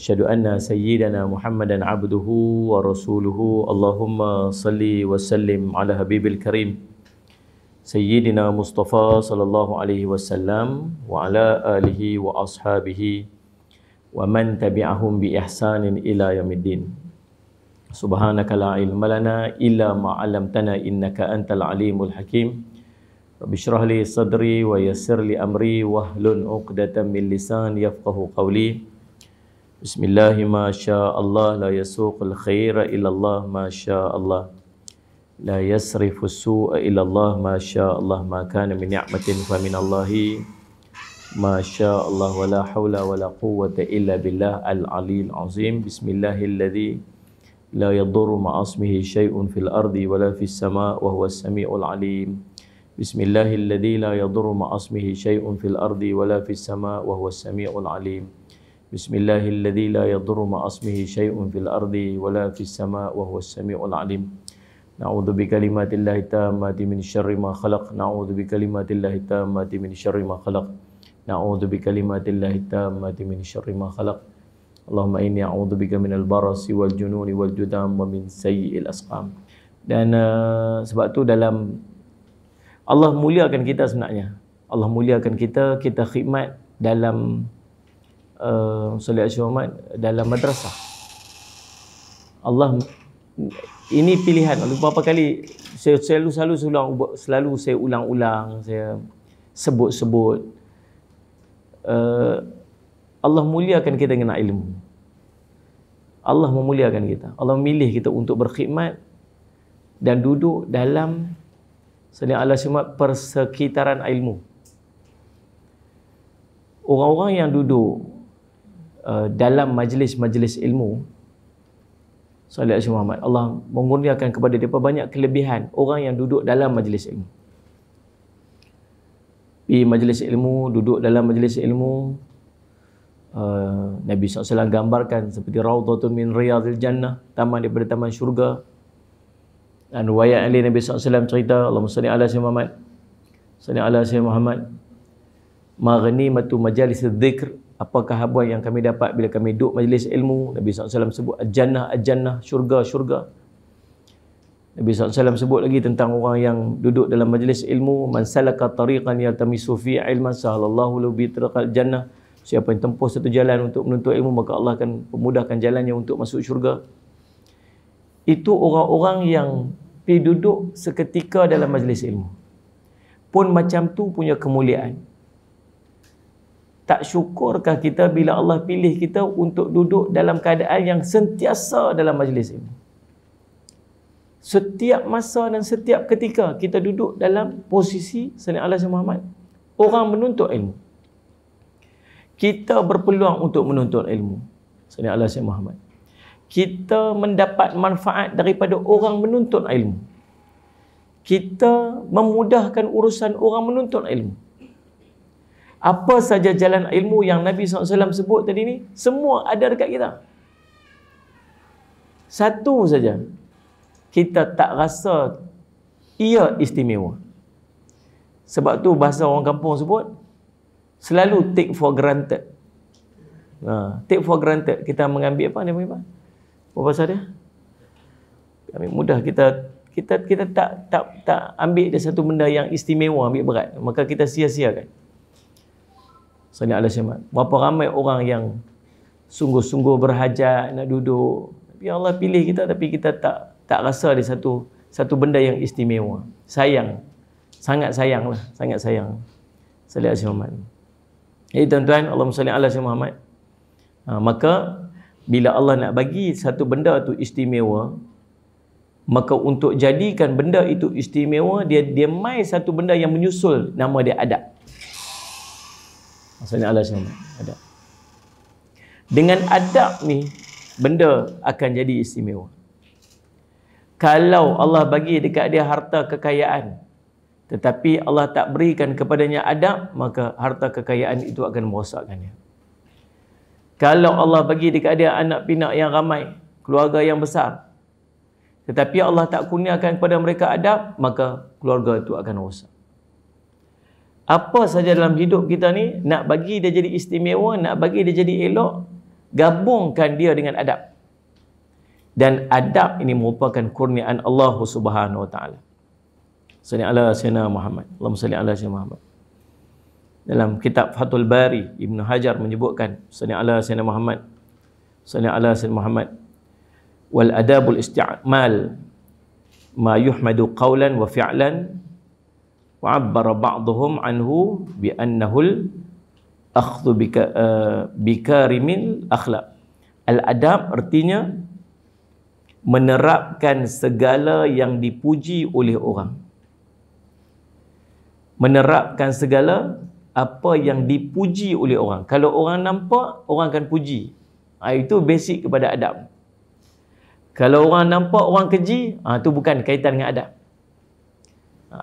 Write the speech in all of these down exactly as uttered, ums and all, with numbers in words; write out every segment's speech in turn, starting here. وأشهد أن سيدنا محمدا عبده ورسوله اللهم صل وسلم على حبيب الكريم سيدنا مصطفى صلى الله عليه وسلم وعلى آله وأصحابه ومن تبعهم بإحسان إلى يوم الدين سبحانك لا علم لنا إلا ما علمتنا إنك أنت العليم الحكيم رب اشرح لي صدري ويسر لي أمري واحلل عقدة من لساني يفقه قولي Bismillahi ma sya'allah la yasuqul khaira illallah ma sya'allah la yasrifus su'a illallah ma sya'allah ma kana min ni'matin fa minallahi ma sya'allah wa la hawla wa la quwwata illa billah al-'aliyyil 'azhim bismillahilladzi la yadurru ma'asmihi syai'un fil ardi wa la fis sama' wa huwas sami'ul 'alim bismillahilladzi la yadurru ma'asmihi syai'un fil ardi wa la fis sama' wa huwas sami'ul 'alim Bismillahilladzi la yadurru ma asmihi syai'un fil ardi wala fis sama' wa huwas sami'ul alim. Na'udzu bi kalimatillahi tammati min syarri ma khalaq. Na'udzu bi kalimatillahi tammati min syarri ma khalaq. Na'udzu bi kalimatillahi tammati min syarri ma khalaq. Allahumma inni a'udzu bika minal barasi wal jununi wal judam wa min sayyi'il asqam. Dan uh, sebab tu dalam Allah muliakan kita sebenarnya. Allah muliakan kita, kita khidmat dalam Uh, Saudara Syuhud dalam madrasah. Allah ini pilihan. Beberapa kali saya selalu selalu ulang selalu saya ulang-ulang, saya sebut-sebut uh, Allah muliakan kita dengan ilmu. Allah memuliakan kita. Allah memilih kita untuk berkhidmat dan duduk dalam Saudara Al-Syamah persekitaran ilmu. Orang-orang yang duduk Uh, dalam majlis-majlis ilmu Salat Syekh Muhammad, Allah mengurniakan kepada mereka banyak kelebihan. Orang yang duduk dalam majlis ilmu, di majlis ilmu, duduk dalam majlis ilmu, uh, Nabi sallallahu alaihi wasallam gambarkan seperti raudhatun min riyadil jannah, taman daripada taman syurga. Dan riwayat Ali Nabi sallallahu alaihi wasallam cerita, Allahumma salli ala Syekh Muhammad, salli ala Syekh Muhammad, maghnimatu majalis dzikr, apakah habuan yang kami dapat bila kami duduk majlis ilmu. Nabi sallallahu alaihi wasallam sebut al-jannah, al-jannah, syurga, syurga. Nabi sallallahu alaihi wasallam sebut lagi tentang orang yang duduk dalam majlis ilmu. Man salaka tariqan yaltamisu fi ilman sahalallahu lahu bi tariqil jannah. Siapa yang tempuh satu jalan untuk menuntut ilmu, maka Allah akan memudahkan jalannya untuk masuk syurga. Itu orang-orang yang pergi duduk seketika dalam majlis ilmu. Pun macam tu punya kemuliaan. Tak syukurkah kita bila Allah pilih kita untuk duduk dalam keadaan yang sentiasa dalam majlis ilmu? Setiap masa dan setiap ketika kita duduk dalam posisi Sayyidina Allah Muhammad, orang menuntut ilmu. Kita berpeluang untuk menuntut ilmu Sayyidina Allah Muhammad. Kita mendapat manfaat daripada orang menuntut ilmu. Kita memudahkan urusan orang menuntut ilmu. Apa saja jalan ilmu yang Nabi sallallahu alaihi wasallam sebut tadi ni, semua ada dekat kita. Satu saja kita tak rasa ia istimewa. Sebab tu bahasa orang kampung sebut, selalu take for granted. Ha, take for granted. Kita mengambil apa dia panggil apa? Apa bahasa dia? Kami mudah kita kita kita tak tak tak ambil dia satu benda yang istimewa, ambil berat. Maka kita sia-siakan. Sayyidina Al-Syamah, berapa ramai orang yang sungguh-sungguh berhajat nak duduk, tapi Allah pilih kita, tapi kita tak tak rasa ada satu satu benda yang istimewa. Sayang, sangat sayang lah, sangat sayang Sayyidina Al-Syamah. Jadi tuan-tuan, Allahumma salli ala Sayyidina Muhammad. Ha, maka bila Allah nak bagi satu benda tu istimewa, maka untuk jadikan benda itu istimewa, dia dia mai satu benda yang menyusul, nama dia adab. Maksudnya Allah Syamah, adab. Dengan adab ni, benda akan jadi istimewa. Kalau Allah bagi dekat dia harta kekayaan, tetapi Allah tak berikan kepadanya adab, maka harta kekayaan itu akan merosakkannya. Kalau Allah bagi dekat dia anak pinak yang ramai, keluarga yang besar, tetapi Allah tak kurniakan kepada mereka adab, maka keluarga itu akan rosak. Apa saja dalam hidup kita ni, nak bagi dia jadi istimewa, nak bagi dia jadi elok, gabungkan dia dengan adab. Dan adab ini merupakan kurniaan Allah Subhanahu wa taala. Salli ala sayyidina Muhammad. Allahumma salli ala sayyidina Muhammad. Dalam kitab Fathul Bari, Ibn Hajar menyebutkan salli ala sayyidina Muhammad. Salli ala sayyidina Muhammad. Wal adabul isti'mal ma yuhmadu qawlan wa fi'lan wa 'abbara ba'dhum anhu bi annahu akhdhu bikarimil akhlaq. Al-adab artinya menerapkan segala yang dipuji oleh orang, menerapkan segala apa yang dipuji oleh orang. Kalau orang nampak, orang akan puji, ha, itu basic kepada adab. Kalau orang nampak, orang keji, ha, itu bukan kaitan dengan adab.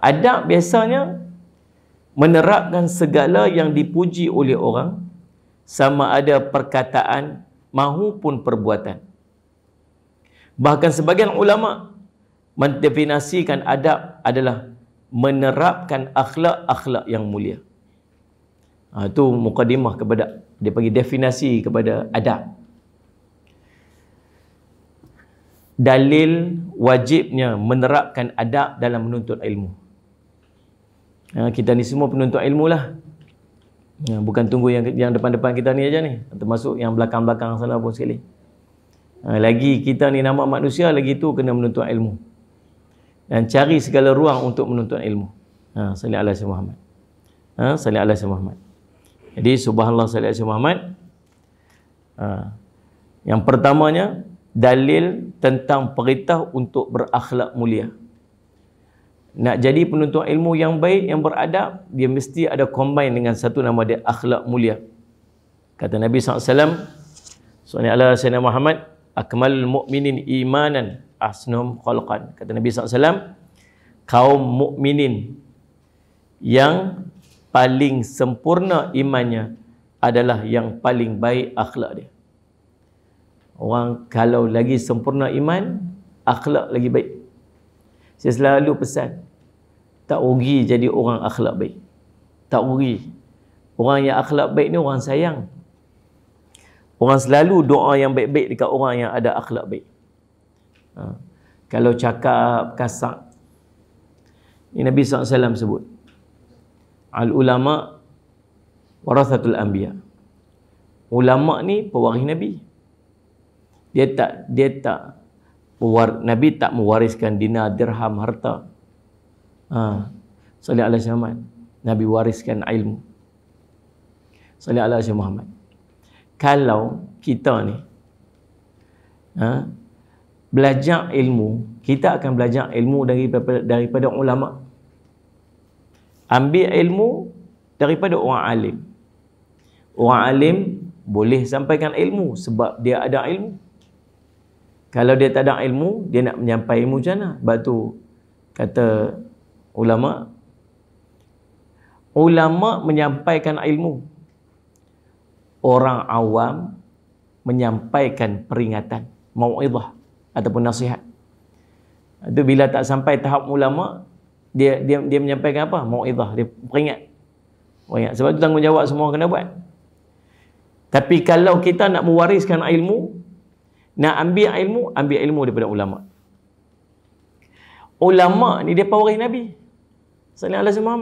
Adab biasanya menerapkan segala yang dipuji oleh orang, sama ada perkataan maupun perbuatan. Bahkan sebagian ulama mendefinisikan adab adalah menerapkan akhlak-akhlak yang mulia. Ha, itu mukadimah kepada, dia panggil definisi kepada adab. Dalil wajibnya menerapkan adab dalam menuntut ilmu. Ha, kita ni semua penuntut ilmu lah. Ha, bukan tunggu yang yang depan-depan kita ni aja ni. Termasuk yang belakang-belakang sana pun sekali. Ha, lagi kita ni nama manusia, lagi tu kena menuntut ilmu. Dan cari segala ruang untuk menuntut ilmu. Ha, salli ala sayyidina Muhammad. Ha, salli ala sayyidina Muhammad. Jadi subhanallah salli ala sayyidina Muhammad. Ha, yang pertamanya, dalil tentang perintah untuk berakhlak mulia. Nak jadi penuntut ilmu yang baik, yang beradab, dia mesti ada combine dengan satu nama dia, akhlak mulia. Kata Nabi sallallahu alaihi wasallam, sallallahu alaihi wasallam Muhammad, akmalul mu'minin imanan ahsanum khalqan. Kata Nabi sallallahu alaihi wasallam, kaum mukminin yang paling sempurna imannya adalah yang paling baik akhlak dia. Orang kalau lagi sempurna iman, akhlak lagi baik. Saya selalu pesan, tak rugi jadi orang akhlak baik. Tak rugi. Orang yang akhlak baik ni orang sayang. Orang selalu doa yang baik-baik dekat orang yang ada akhlak baik. Ha. Kalau cakap kasar, ini Nabi sallallahu alaihi wasallam sebut, al-ulama warathatul anbiya. Ulama ni pewaris Nabi. Dia tak, dia tak, Nabi tak mewariskan dinar, dirham, harta. Ha. Salih ala Syekh Muhammad. Nabi wariskan ilmu. Salih ala Syekh Muhammad. Kalau kita ni, ha, belajar ilmu, kita akan belajar ilmu daripada, daripada ulama. Ambil ilmu daripada orang alim. Orang alim boleh sampaikan ilmu sebab dia ada ilmu. Kalau dia tak ada ilmu, dia nak menyampai ilmu macam mana? Sebab tu kata ulama, ulama menyampaikan ilmu, orang awam menyampaikan peringatan, mau'izah ataupun nasihat. Itu bila tak sampai tahap ulama, dia dia dia menyampaikan apa? Mau'izah, dia peringat. Peringat. Sebab tu tanggungjawab semua kena buat. Tapi kalau kita nak mewariskan ilmu, nak ambil ilmu, ambil ilmu daripada ulama. Ulama ni dia pewaris Nabi sallallahu alaihi wasallam.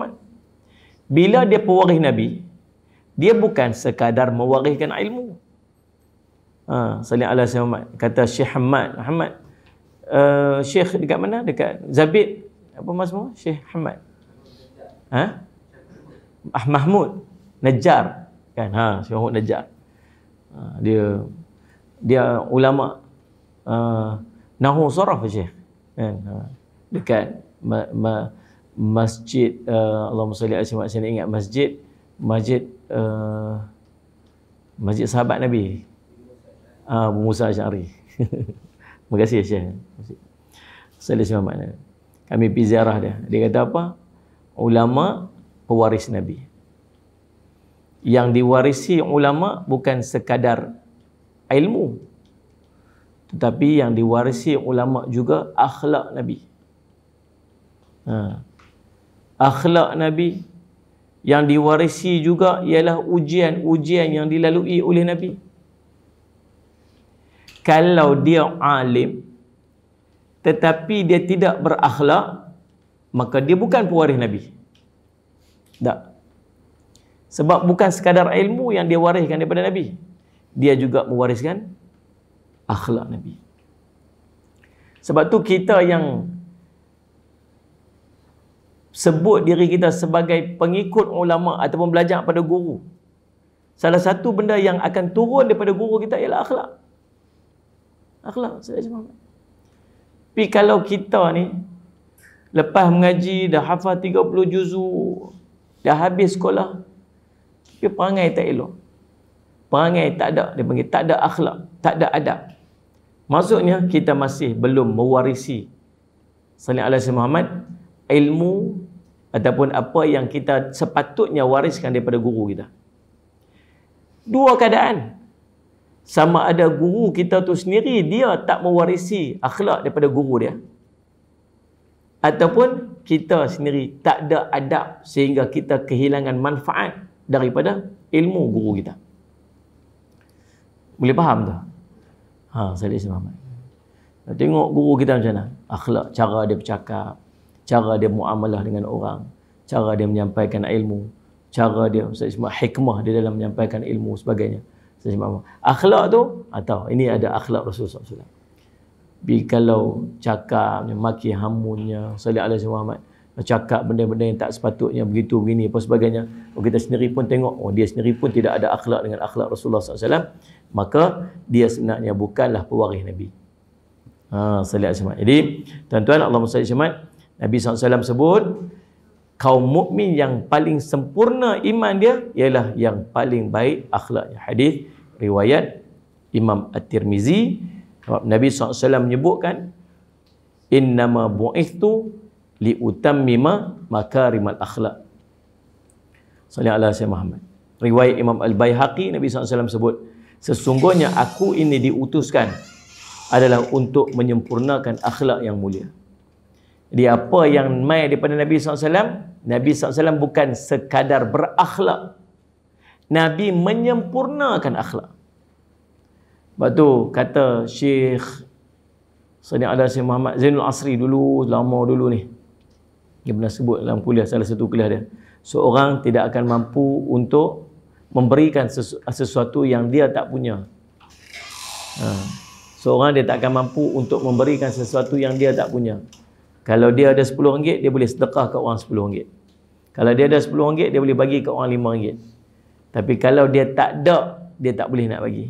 Bila dia pewaris Nabi, dia bukan sekadar mewariskan ilmu. Ha, sallallahu alaihi wasallam. Kata Syekh Ahmad Ahmad uh, Syekh dekat mana? Dekat Zabid. Apa maksudmu? Syekh Ahmad. Ha? Ah, Mahmud Najjar kan. Ha, Syekh Ahmad Najjar. Ha, dia dia ulama uh, nahwu saraf Syekh kan, uh, dekat ma ma masjid uh, Allahumma salli alaihi wa sallam, ingat masjid masjid uh, masjid sahabat Nabi ah uh, Abu Musa Asy'ari. Terima kasih Syekh. Sallallahu alaihi wa sallam. Kami pergi ziarah dia. Dia kata apa? Ulama pewaris Nabi. Yang diwarisi ulama bukan sekadar ilmu, tetapi yang diwarisi ulama juga akhlak Nabi. Ha. Akhlak Nabi yang diwarisi juga ialah ujian-ujian yang dilalui oleh Nabi. kalau dia alim tetapi dia tidak berakhlak, maka dia bukan pewaris Nabi. Tak. Sebab bukan sekadar ilmu yang dia wariskan daripada Nabi, dia juga mewariskan akhlak Nabi. Sebab tu kita yang sebut diri kita sebagai pengikut ulama ataupun belajar pada guru, salah satu benda yang akan turun daripada guru kita ialah akhlak. Akhlak. Tapi kalau kita ni lepas mengaji, dah hafal tiga puluh juzuk, dah habis sekolah, tapi perangai tak elok, perangai tak ada, dia panggil tak ada akhlak, tak ada adab, maksudnya kita masih belum mewarisi sallallahu alaihi Muhammad ilmu ataupun apa yang kita sepatutnya wariskan daripada guru kita. Dua keadaan, sama ada guru kita tu sendiri dia tak mewarisi akhlak daripada guru dia, ataupun kita sendiri tak ada adab sehingga kita kehilangan manfaat daripada ilmu guru kita. Boleh faham tak? Ha, Saidul Syuhud. Tengok guru kita macam mana akhlak, cara dia bercakap, cara dia muamalah dengan orang, cara dia menyampaikan ilmu, cara dia Saidul hikmah dia dalam menyampaikan ilmu sebagainya. Saidul akhlak tu atau ini ada akhlak Rasulullah sallallahu alaihi wasallam. Bi kalau cakap maki hamunnya Saidul Syuhud, cakap benda-benda yang tak sepatutnya, begitu, begini, apa sebagainya, kita sendiri pun tengok, oh dia sendiri pun tidak ada akhlak dengan akhlak Rasulullah sallallahu alaihi wasallam, maka dia sebenarnya bukanlah pewaris Nabi. Ha, jadi tuan-tuan, Allahumma salli syamad, Nabi sallallahu alaihi wasallam sebut kaum mukmin yang paling sempurna iman dia ialah yang paling baik akhlaknya. Hadis riwayat Imam At-Tirmizi, Nabi sallallahu alaihi wasallam menyebutkan innama bu'ithtu liutammima makarimal akhlak. Sallallahu alaihi wasallam. Riwayat Imam Al-Baihaqi, Nabi sallallahu alaihi wasallam sebut, sesungguhnya aku ini diutuskan adalah untuk menyempurnakan akhlak yang mulia. Jadi apa yang mai daripada Nabi sallallahu alaihi wasallam, Nabi sallallahu alaihi wasallam bukan sekadar berakhlak, Nabi menyempurnakan akhlak. Sebab tu kata Syekh Saidul Syuhud Muhammad Zainul Asri dulu, lama dulu ni, dia pernah sebut dalam kuliah, salah satu kuliah dia, seorang tidak akan mampu untuk memberikan sesu sesuatu yang dia tak punya. Ha. Seorang dia tak akan mampu untuk memberikan sesuatu yang dia tak punya. Kalau dia ada sepuluh ringgit, dia boleh sedekah ke orang sepuluh ringgit. Kalau dia ada sepuluh ringgit, dia boleh bagi ke orang lima ringgit. Tapi kalau dia tak ada, dia tak boleh nak bagi.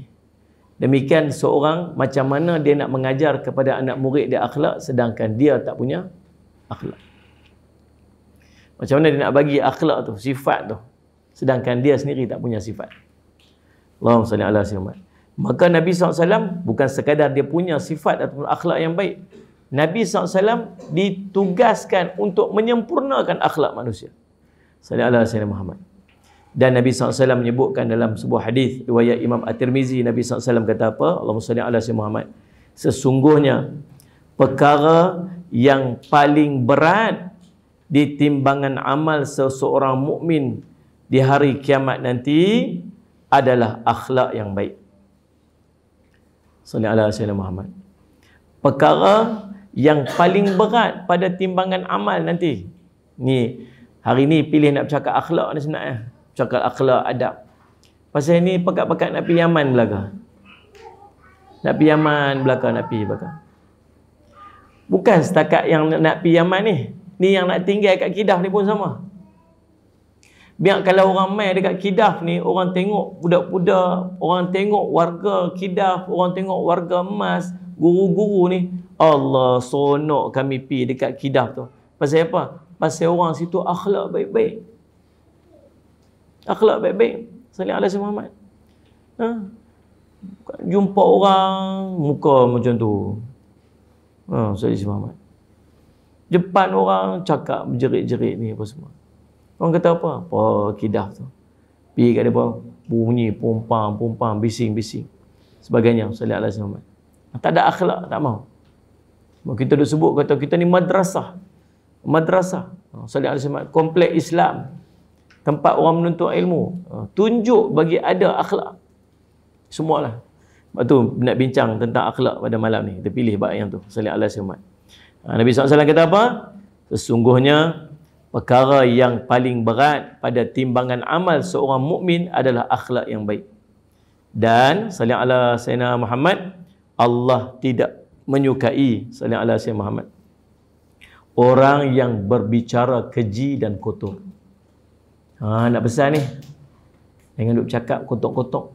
Demikian seorang, macam mana dia nak mengajar kepada anak murid dia akhlak sedangkan dia tak punya akhlak? Macam mana dia nak bagi akhlak tu, sifat tu, sedangkan dia sendiri tak punya sifat? Allahumma salli ala sayyidina. Maka Nabi sallallahu alaihi wasallam bukan sekadar dia punya sifat ataupun akhlak yang baik, Nabi sallallahu alaihi wasallam ditugaskan untuk menyempurnakan akhlak manusia. Salli ala sayyidina Muhammad. Dan Nabi sallallahu alaihi wasallam menyebutkan dalam sebuah hadis riwayat Imam At-Tirmizi, Nabi sallallahu alaihi wasallam kata apa? Allahumma salli ala sayyidina Muhammad. Sesungguhnya perkara yang paling berat di timbangan amal seseorang mukmin di hari kiamat nanti adalah akhlak yang baik. Sallallahu alaihi wasallam Muhammad. Perkara yang paling berat pada timbangan amal nanti. Ni hari ni pilih nak bercakap akhlak ni sebenarnya. Bercakap akhlak, adab. Pasal ni pekat-pekat nak pergi Yaman belaka. Nak pergi Yaman belaka, nak pergi belaka. Bukan setakat yang nak pergi Yaman ni. Ni yang nak tinggal kat Kidah ni pun sama. Biar kalau orang main dekat Kidah ni, orang tengok budak-budak, orang tengok warga Kidah, orang tengok warga Mas, guru-guru ni, Allah seronok kami pi dekat Kidah tu. Pasal apa? Pasal orang situ akhlak baik-baik. Akhlak baik-baik. Sallallahu alaihi Muhammad. Ha? Jumpa orang muka macam tu. Ha, sallallahu alaihi Muhammad. Depan orang cakap berjerit-jerit ni apa semua. Orang kata apa? Apa Kidah tu. Pergi kat depan bunyi pompang-pompang, bising-bising sebagainya. Sallallahu alaihi wasallam. Tak ada akhlak, tak mau. Kita dah sebut kata kita ni madrasah. Madrasah. Sallallahu alaihi wasallam, kompleks Islam. Tempat orang menuntut ilmu. Tunjuk bagi ada akhlak. Semualah. Waktu nak bincang tentang akhlak pada malam ni, kita pilih bab yang tu, salat ala syamah. Nabi sallallahu alaihi wasallam kata apa? Sesungguhnya perkara yang paling berat pada timbangan amal seorang mukmin adalah akhlak yang baik. Dan salat ala Sayyidina Muhammad, Allah tidak menyukai salat ala Sayyidina Muhammad orang yang berbicara keji dan kotor. Ha, nak pesan ni, jangan duk cakap kotor-kotor,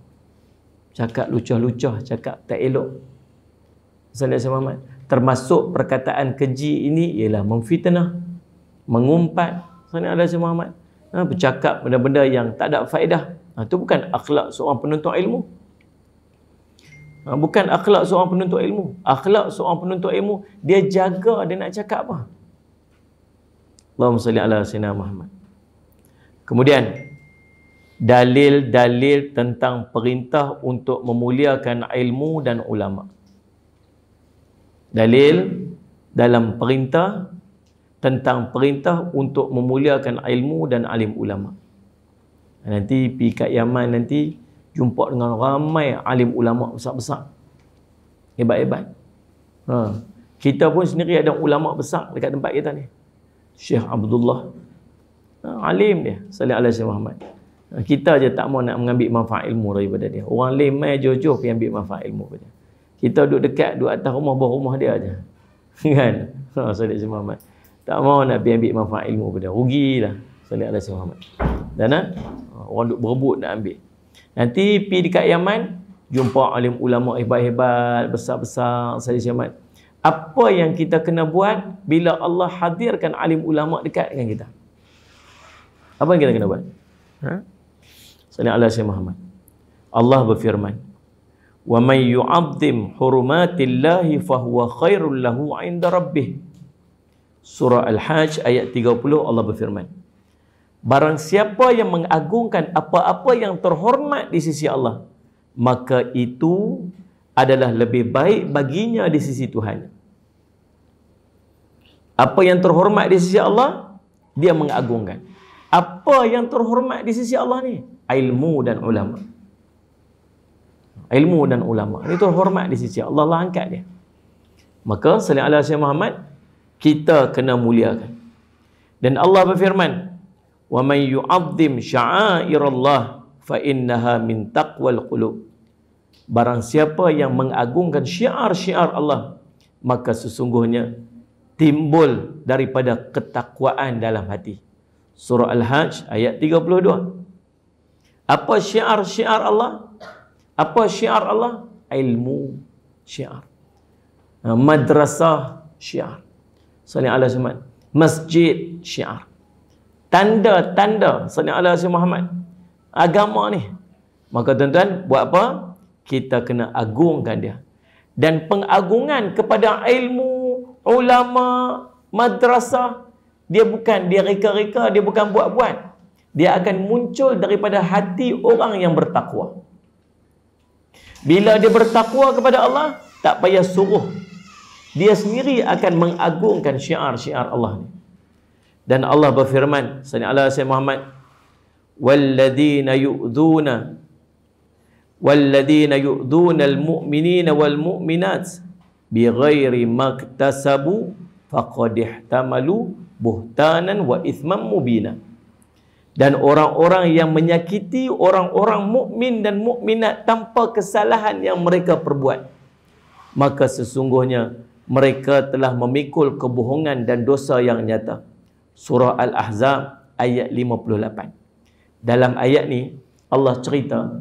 cakap lucah-lucah, cakap tak elok. Sayyidina Muhammad, termasuk perkataan keji ini ialah memfitnah, mengumpat. Sayyidina ada Sayyidina Muhammad, ha, bercakap benda-benda yang tak ada faedah. Ha, itu bukan akhlak seorang penuntut ilmu. Ha, bukan akhlak seorang penuntut ilmu. Akhlak seorang penuntut ilmu, dia jaga dia nak cakap apa. Allahumma salli ala Sayyidina Muhammad. Kemudian dalil-dalil tentang perintah untuk memuliakan ilmu dan ulama. Dalil dalam perintah tentang perintah untuk memuliakan ilmu dan alim ulama. Nanti pergi kat Yaman nanti jumpa dengan ramai alim ulama besar-besar, hebat-hebat. Ha. Kita pun sendiri ada ulama besar dekat tempat kita ni. Syekh Abdullah, ha, alim dia, sallallahu alaihi wasallam. Kita je tak mau nak mengambil manfaat ilmu daripada dia. Orang lemai jauh-jauh pergi ambil manfaat ilmu daripada dia. Kita duduk dekat, duduk atas rumah, bawah rumah dia je. Kan? Ha, Sayyid Muhammad. Tak mau nak pergi ambil manfaat ilmu daripada dia. Rugilah Sayyid Muhammad. Dan ha, orang duduk berebut nak ambil. Nanti pergi dekat Yaman, jumpa alim ulama hebat-hebat, besar-besar Sayyid Muhammad. Apa yang kita kena buat bila Allah hadirkan alim ulama dekat dengan kita? Apa yang kita kena buat? Ha? Sallallahu alaihi wasallam Muhammad. Allah berfirman, "Wa may yu'azzim hurumatillahi fahuwa khairul lahu 'inda rabbih." Surah Al-Hajj ayat tiga puluh, Allah berfirman, barang siapa yang mengagungkan apa-apa yang terhormat di sisi Allah, maka itu adalah lebih baik baginya di sisi Tuhan. Apa yang terhormat di sisi Allah, dia mengagungkan. Apa yang terhormat di sisi Allah ni? Ilmu dan ulama. Ilmu dan ulama ini terhormat di sisi Allah, Allah angkat dia. Maka sallallahu alaihi wasallam Muhammad, kita kena muliakan. Dan Allah berfirman, "Wa may yu'azzim sya'airallah fa innaha min taqwal qulub." Barang siapa yang mengagungkan syiar-syiar Allah, maka sesungguhnya timbul daripada ketakwaan dalam hati. Surah Al-Hajj ayat tiga puluh dua. Apa syiar-syiar Allah? Apa syiar Allah? Ilmu syiar, madrasah syiar, sallallahu alaihi wasallam, masjid syiar. Tanda-tanda sallallahu alaihi Muhammad agama ni. Maka tuan-tuan buat apa? Kita kena agungkan dia. Dan pengagungan kepada ilmu, ulama, madrasah, dia bukan, dia reka-reka, dia bukan buat-buat. Dia akan muncul daripada hati orang yang bertakwa. Bila dia bertakwa kepada Allah, tak payah suruh, dia sendiri akan mengagungkan syiar-syiar Allah ni. Dan Allah berfirman, sallallahu alaihi Muhammad, "Walladzina yu'dzuna walladzina yu'dzunal mu'minina wal mu'minat bighairi maktasabu faqad ihtamalu buhtanan wa ithman mubina." Dan orang-orang yang menyakiti orang-orang mukmin dan mukminat tanpa kesalahan yang mereka perbuat, maka sesungguhnya mereka telah memikul kebohongan dan dosa yang nyata. Surah Al-Ahzab ayat lima puluh lapan. Dalam ayat ni Allah cerita,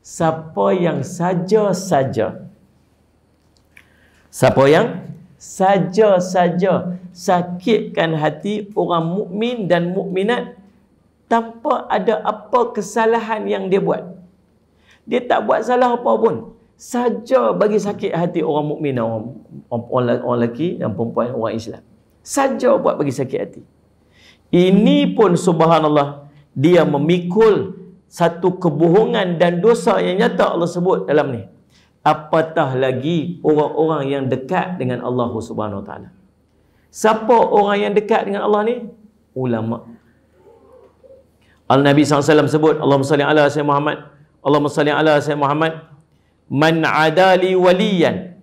siapa yang saja-saja, siapa yang saja-saja sakitkan hati orang mukmin dan mukminat tanpa ada apa kesalahan yang dia buat. Dia tak buat salah apa pun, saja bagi sakit hati orang mukmin dan orang, orang, orang lelaki dan perempuan orang Islam. Saja buat bagi sakit hati. Ini pun subhanallah, dia memikul satu kebohongan dan dosa yang nyata Allah sebut dalam ni. Apatah lagi orang-orang yang dekat dengan Allah Subhanahu Wa Taala. Siapa orang yang dekat dengan Allah ni? Ulama. Al-Nabi sallallahu alaihi wasallam sebut, Allahumma salli ala Sayyidina Muhammad, Allahumma salli ala Sayyidina Muhammad, Man adali waliyan,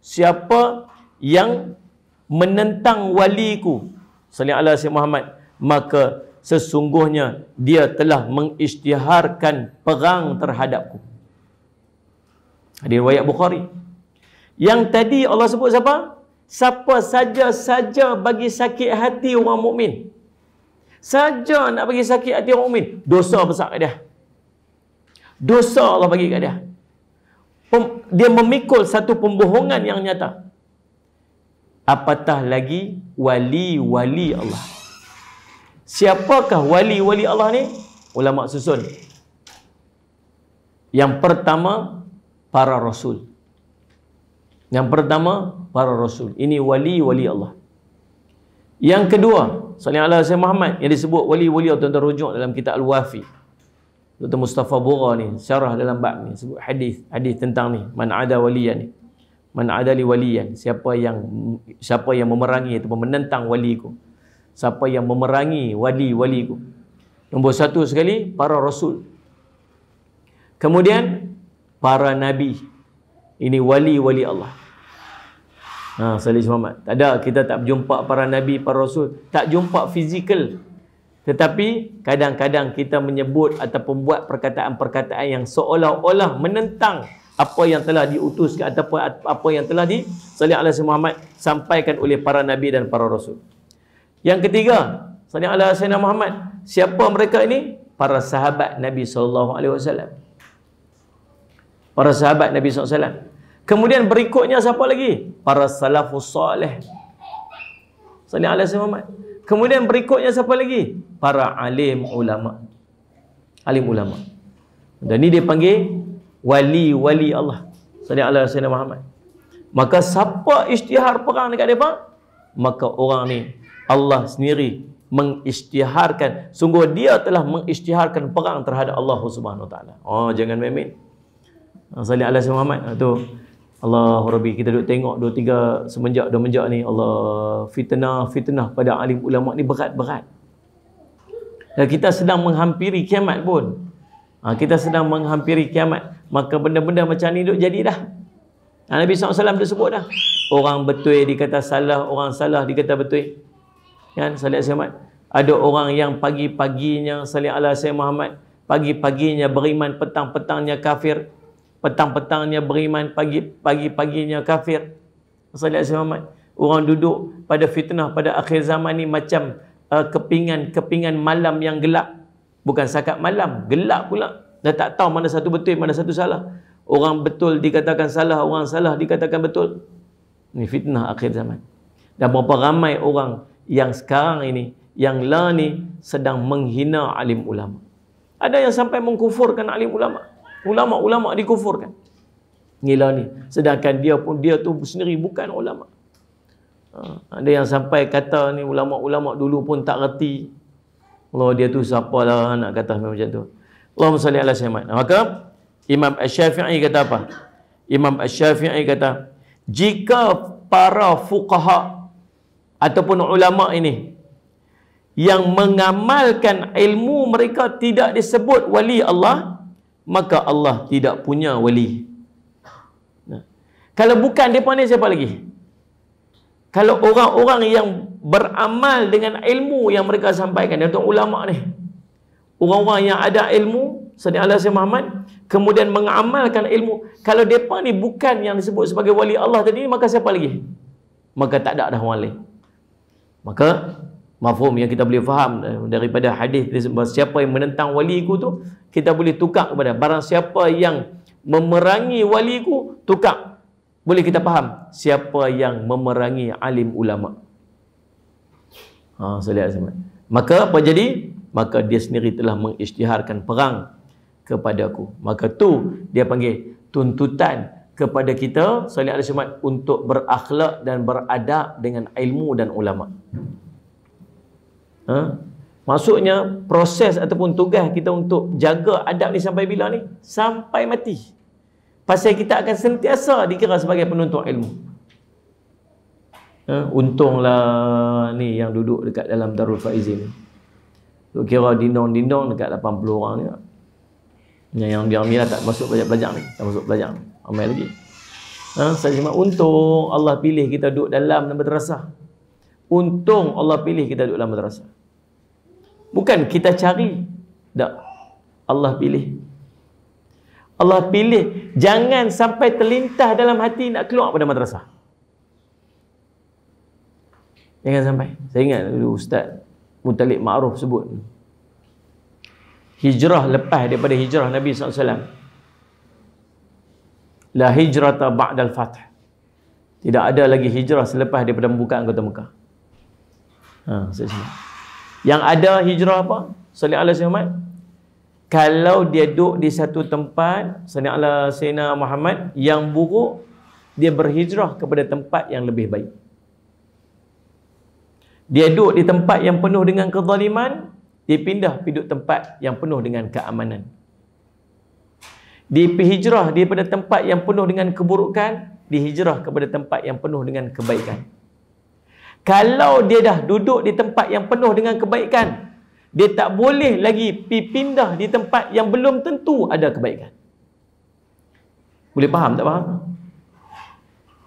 siapa yang menentang waliku, sallallahu alaihi Muhammad, maka sesungguhnya dia telah mengisytiharkan perang terhadapku. Hadis riwayat Bukhari. Yang tadi Allah sebut siapa? Siapa saja-saja bagi sakit hati orang mukmin. Saja nak bagi sakit hati orang mukmin, dosa besar kat dia. Dosa Allah bagi kat dia. Dia memikul satu pembohongan yang nyata. Apatah lagi wali-wali Allah. Siapakah wali-wali Allah ni? Ulama susun. Yang pertama, para rasul. Yang pertama, para rasul. Ini wali-wali Allah. Yang kedua, sallallahu alaihi Muhammad, yang disebut wali-wali Allah, tuan-tuan rujuk dalam kitab Al-Wafi. Doktor Mustafa Bora ni syarah dalam bab ni sebut hadis hadis tentang ni, man ada waliyan ni, man adali waliyan, siapa yang siapa yang memerangi atau menentang waliku, siapa yang memerangi wali-waliku. Nombor satu sekali para rasul, kemudian para nabi. Ini wali-wali Allah. Ha, salih Muhammad. Tak ada, kita tak jumpa para nabi, para rasul, tak jumpa fizikal. Tetapi kadang-kadang kita menyebut atau membuat perkataan-perkataan yang seolah-olah menentang apa yang telah diutuskan ataupun apa yang telah disallallahu alaihi Muhammad sampaikan oleh para nabi dan para rasul. Yang ketiga, sallallahu alaihi Muhammad, siapa mereka ini? Para sahabat Nabi sallallahu alaihi wasallam. Para sahabat Nabi sallallahu alaihi wasallam. Kemudian berikutnya siapa lagi? Para salafus salih. Sallallahu alaihi Muhammad. Kemudian berikutnya siapa lagi? Para alim ulama. Alim ulama. Dan ini dia panggil wali-wali Allah. Sallallahu alaihi wasallam Muhammad. Maka siapa isytihar perang dekat depa? Maka orang ni Allah sendiri mengisytiharkan. Sungguh dia telah mengisytiharkan perang terhadap Allah Subhanahu Wa Taala. Oh, jangan main-main. Sallallahu alaihi wasallam Muhammad. Tu Allah Rabbi, kita duk tengok dua tiga semenjak dua menjak ni, Allah, fitnah fitnah pada alim ulama ni berat-berat. Dan kita sedang menghampiri kiamat pun. Ha, kita sedang menghampiri kiamat, maka benda-benda macam ni duk jadi dah. Ha, Nabi sallallahu alaihi wasallam dah sebut dah. Orang betul dikata salah, orang salah dikata betul. Kan sallallahu alaihi Muhammad. Ada orang yang pagi-paginya sallallahu alaihi Muhammad, pagi-paginya beriman, petang-petangnya kafir. Petang-petangnya beriman, pagi-paginya kafir. Sallallahu alaihi Muhammad. Orang duduk pada fitnah pada akhir zaman ni macam kepingan-kepingan uh, malam yang gelap. Bukan sakat malam, gelap pula. Dah tak tahu mana satu betul, mana satu salah. Orang betul dikatakan salah, orang salah dikatakan betul. Ini fitnah akhir zaman. Dan berapa ramai orang yang sekarang ini, yang la ni sedang menghina alim ulama. Ada yang sampai mengkufurkan alim ulama. Ulama-ulama dikufurkan. Gila ni. Sedangkan dia pun, dia tu sendiri bukan ulama. Ha, ada yang sampai kata ni ulama-ulama dulu pun tak reti. Allah, dia tu siapalah nak kata macam tu. Allahumma salli ala Syekh Ahmad. Maka Imam As-Syafi'i kata apa? Imam As-Syafi'i kata, jika para fuqaha ataupun ulama ini yang mengamalkan ilmu mereka tidak disebut wali Allah, maka Allah tidak punya wali. Nah, kalau bukan mereka ni siapa lagi? Kalau orang-orang yang beramal dengan ilmu yang mereka sampaikan, iaitu ulama ni, orang-orang yang ada ilmu sallallahu alaihi Muhammad, kemudian mengamalkan ilmu, kalau mereka ni bukan yang disebut sebagai wali Allah tadi, maka siapa lagi? Maka tak ada dah orang lain. Maka mafhum yang kita boleh faham daripada hadis, siapa yang menentang waliku tu, kita boleh tukar kepada barang siapa yang memerangi waliku, tukar. Boleh kita faham siapa yang memerangi alim ulama. Ha, salih al-Samad. Maka apa jadi? Maka dia sendiri telah mengisytiharkan perang kepadaku. Maka tu dia panggil tuntutan kepada kita salih al-Samad untuk berakhlak dan beradab dengan ilmu dan ulama. Ha? Maksudnya proses ataupun tugas kita untuk jaga adab ni sampai bila ni? Sampai mati. Pasal kita akan sentiasa dikira sebagai penuntut ilmu. Ha? Untunglah ni yang duduk dekat dalam Darul Faizi ni. Duk kira dindong-dindong dekat lapan puluh orang ni. Yang yang dia tak masuk pelajar-pelajar ni, tak masuk pelajar ni. Ha, ramai lagi. Ha, saya cuma untung Allah pilih kita duduk dalam madrasah. Untung Allah pilih kita duduk dalam madrasah. Bukan kita cari. Tak. Allah pilih. Allah pilih. Jangan sampai terlintah dalam hati nak keluar pada madrasah. Jangan sampai. Saya ingat dulu Ustaz Muttalib Ma'ruf sebut. Hijrah lepas daripada hijrah Nabi sallallahu alaihi wasallam. La hijrata ba'dal fath. Tidak ada lagi hijrah selepas daripada pembukaan kota Mekah. Ha, yang ada hijrah apa? Sallallahu alaihi wasallam. Kalau dia duduk di satu tempat, sallallahu alaihi Muhammad, yang buruk dia berhijrah kepada tempat yang lebih baik. Dia duduk di tempat yang penuh dengan kezaliman, dia pindah duduk tempat yang penuh dengan keamanan. Dia hijrah daripada tempat yang penuh dengan keburukan, dihijrah kepada tempat yang penuh dengan kebaikan. Kalau dia dah duduk di tempat yang penuh dengan kebaikan, dia tak boleh lagi pindah di tempat yang belum tentu ada kebaikan. Boleh faham tak faham?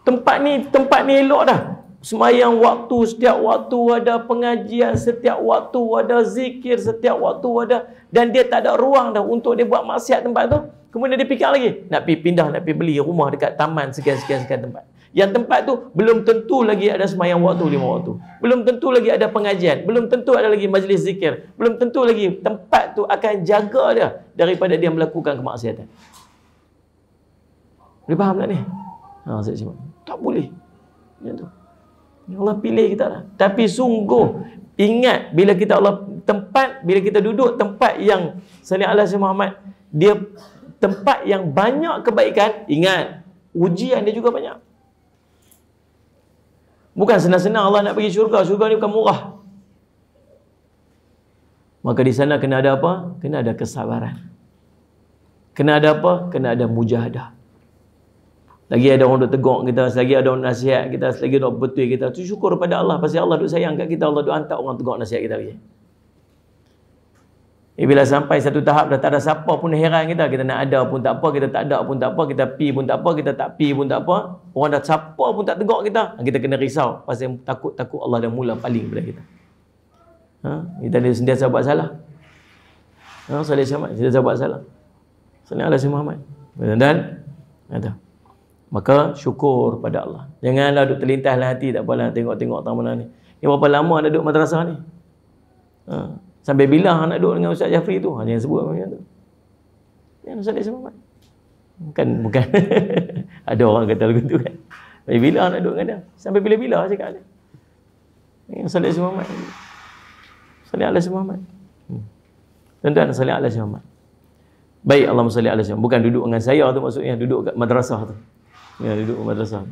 Tempat ni, tempat ni elok dah. Semayang waktu, setiap waktu ada pengajian, setiap waktu ada zikir, setiap waktu ada, dan dia tak ada ruang dah untuk dia buat maksiat tempat tu. Kemudian dia fikir lagi, nak pergi pindah, nak pergi beli rumah dekat taman, sekian-sekian tempat. Yang tempat tu, belum tentu lagi ada semayang waktu lima waktu. Belum tentu lagi ada pengajian. Belum tentu ada lagi majlis zikir. Belum tentu lagi tempat tu akan jaga dia daripada dia melakukan kemaksiatan. Boleh faham tak ni? Ha, saya cakap, tak boleh. Macam tu. Allah pilih kita lah. Tapi sungguh, ingat bila kita Allah tempat, bila kita duduk tempat yang sallallahu alaihi Muhammad, dia tempat yang banyak kebaikan, ingat, ujian dia juga banyak. Bukan senang-senang Allah nak bagi syurga. Syurga ni bukan murah. Maka di sana kena ada apa? Kena ada kesabaran. Kena ada apa? Kena ada mujahadah. Lagi ada orang duk tegur kita, selagi ada orang nasihat kita, selagi ada orang betul kita, tu syukur pada Allah. Pasal Allah duk sayang kat kita, Allah duk hantar orang tegur nasihat kita lagi. Eh, bila sampai satu tahap dah tak ada siapa pun heran kita. Kita nak ada pun tak apa, kita tak ada pun tak apa, kita pi pun tak apa, kita tak pi pun tak apa. Orang dah siapa pun tak tegak kita. Kita kena risau. Pasal takut-takut Allah dah mula paling pada kita. Ha? Kita ada sentiasa buat salah. Ha? Salih Syamad, sentiasa buat salah. Salih Allah Muhammad. Dan, ada. Maka syukur pada Allah. Janganlah duduk terlintas dalam hati. Tak apalah tengok-tengok tak mana ni. Ini berapa lama dah duduk madrasah ni? Ha? Sampai bila nak duduk dengan Ustaz Jafri tu? Hanya sebut macam tu. Ya, Ustaz dia sempat. Bukan, bukan. Ada orang kata begitu kan. Sampai bila nak duduk dengan dia? Sampai bila-bila cakap dia. Ya, Ustaz dia sempat. Salih Allah sempat. Tuan-tuan, salih Allah sempat. Baik, Allahumma salih Allah sempat. Bukan duduk dengan saya tu maksudnya. Duduk kat madrasah tu. Ya, duduk kat madrasah.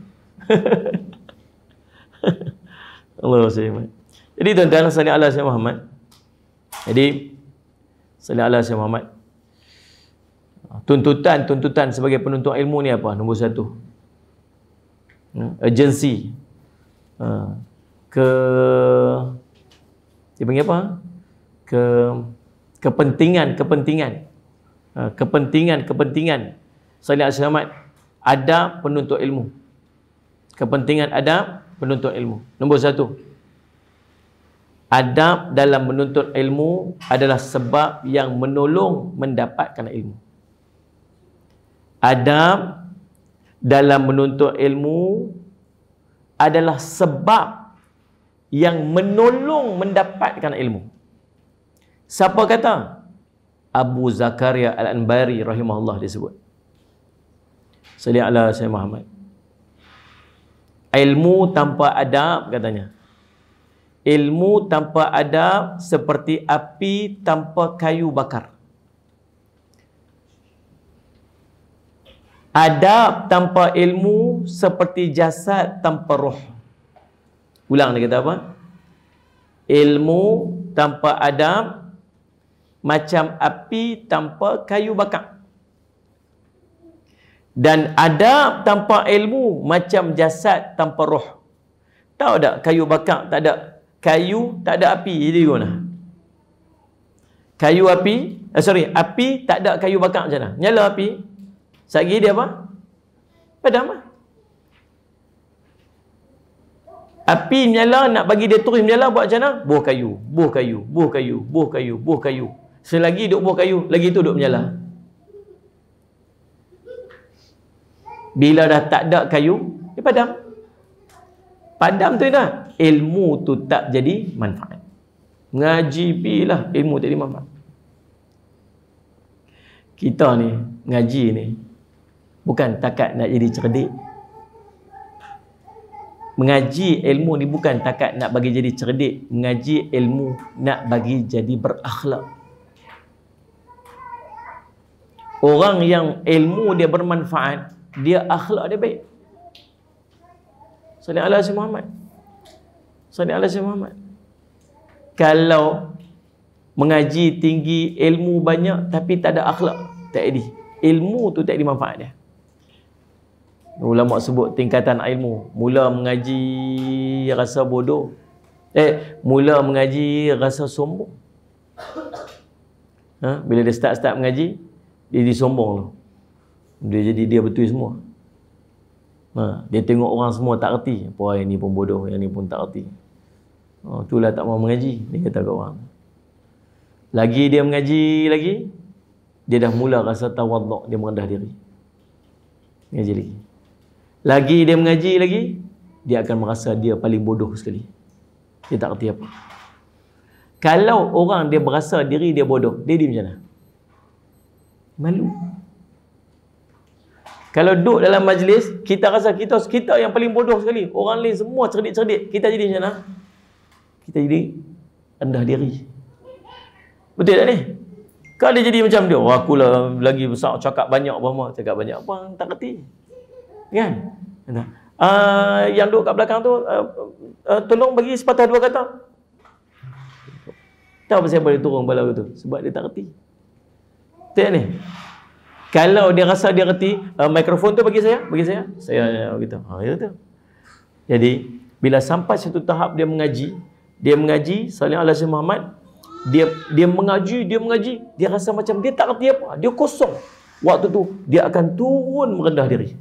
Allahumma salih. Jadi, tuan-tuan, salih Allah sempat. Jadi sallallahu alaihi wasallam Muhammad. Tuntutan-tuntutan sebagai penuntut ilmu ni apa? Nombor satu, urgency. Ke dia panggil apa? Ke kepentingan-kepentingan. Kepentingan-kepentingan. Sallallahu alaihi wasallam ada penuntut ilmu. Kepentingan ada penuntut ilmu. Nombor satu, adab dalam menuntut ilmu adalah sebab yang menolong mendapatkan ilmu. Adab dalam menuntut ilmu adalah sebab yang menolong mendapatkan ilmu. Siapa kata? Abu Zakaria Al-Anbari rahimahullah disebut. Sallallahu alaihi wasallam Muhammad. Ilmu tanpa adab, katanya, ilmu tanpa adab seperti api tanpa kayu bakar. Adab tanpa ilmu seperti jasad tanpa roh. Ulang dia kata apa? Ilmu tanpa adab macam api tanpa kayu bakar. Dan adab tanpa ilmu macam jasad tanpa roh. Tahu tak kayu bakar tak ada? Kayu tak ada api, jadi guna. Kayu api, eh, sorry, api tak ada kayu bakar macam mana? Nyala api, sagi dia apa? Padam lah. Api menyala, nak bagi dia terus menyala, buat macam mana? Buh kayu, buh kayu, buh kayu, buh kayu, buh kayu. Selagi duk buh kayu, lagi tu duk menyala. Bila dah tak ada kayu, dia padam. Padam tu dah. Ilmu tu tak jadi manfaat. Ngaji pilah, ilmu tak jadi manfaat. Kita ni, ngaji ni, bukan takat nak jadi cerdik. Mengaji ilmu ni bukan takat nak bagi jadi cerdik. Mengaji ilmu nak bagi jadi berakhlak. Orang yang ilmu dia bermanfaat, dia akhlak dia baik. Salli ala Sayyidina Muhammad. Salli ala Sayyidina Muhammad. Kalau mengaji tinggi, ilmu banyak, tapi tak ada akhlak, tak ada. Ilmu tu tak ada manfaat dia. Ulama sebut tingkatan ilmu. Mula mengaji rasa bodoh. Eh, mula mengaji rasa sombong. Ha? Bila dia start-start mengaji, dia disombong tu. Dia jadi dia betul semua. Ha? Dia tengok orang semua tak erti. Apa yang ni pun bodoh, yang ni pun tak erti. Oh, itulah tak mau mengaji, dia kata kat orang. Lagi dia mengaji lagi, dia dah mula rasa tawaduk, dia merendah diri. Mengaji lagi. Lagi dia mengaji lagi, dia akan merasa dia paling bodoh sekali. Dia tak erti apa. Kalau orang dia berasa diri dia bodoh, dia dia macam mana? Malu. Kalau duduk dalam majlis, kita rasa kita kita yang paling bodoh sekali. Orang lain semua cerdik-cerdik. Kita jadi macam mana? Kita jadi rendah diri. Betul tak ni? Kalau dia jadi macam dia, oh, aku lah lagi besar, cakap banyak apa-apa. Cakap banyak apa, tak erti. Kan? Uh, yang duduk kat belakang tu, uh, uh, tolong bagi sepatah dua kata. Tahu apa siapa dia turun bala tu? Sebab dia tak erti. Betul ni? Kalau dia rasa dia erti, uh, mikrofon tu bagi saya, bagi saya. Saya begitu. Ha, itu. Jadi, bila sampai satu tahap dia mengaji, dia mengaji, salli ala Sayyidina Muhammad, dia dia mengaji, dia mengaji, dia rasa macam dia tak erti apa, dia kosong. Waktu tu dia akan turun merendah diri.